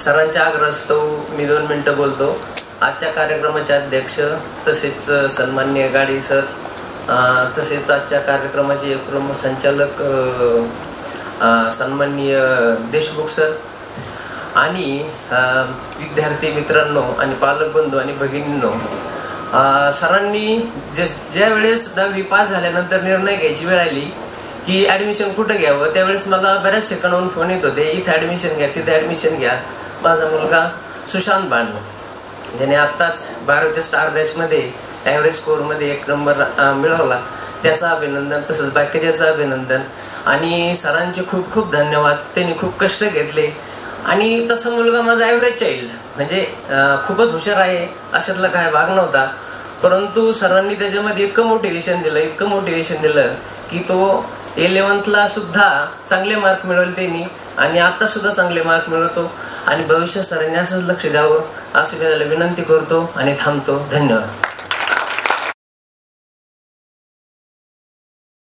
सरांच्या आग्रहास्तव मी 2 मिनटं बोलतो। आजच्या कार्यक्रमाचे अध्यक्ष तसेच सन्माननीय गाडी सर, तसेच आजच्या कार्यक्रमाचे प्रमुख संचालक सन्माननीय देशमुख सर आणि विद्यार्थी मित्रांनो आणि पालक बंधू आणि भगिनींनो, सरांनी ज्या वेळेस 10वी पास झाल्यानंतर निर्णय घ्यायची वेळ आली की ॲडमिशन कुठं घ्यावं, त्यावेळेस मला बऱ्याच ठिकाणाहून फोन येत होते, इथं ॲडमिशन घ्या, तिथे ॲडमिशन घ्या। माझा मुलगा सुशांत बांड, ज्याने आत्ताच 12च्या स्टार बॅचमध्ये ॲव्हरेज स्कोअरमध्ये 1 नंबर मिळवला, त्याचं अभिनंदन, तसंच बाकीच्याचं अभिनंदन आणि सरांचे खूप खूप धन्यवाद। त्यांनी खूप कष्ट घेतले आणि तसा मुलगा माझा ॲव्हरेज चाइल्ड म्हणजे खूपच हुशार आहे अशातला काय भाग नव्हता, परंतु सरांनी त्याच्यामध्ये इतकं मोटिवेशन दिलं, इतकं मोटिवेशन दिलं की तो 11वीला सुद्धा चांगले मार्क मिळवले त्यांनी आणि आत्तासुद्धा चांगले मार्क मिळवतो आणि भविष्यात सरांनी असंच लक्ष द्यावं असं मी त्याला विनंती करतो आणि थांबतो। धन्यवाद।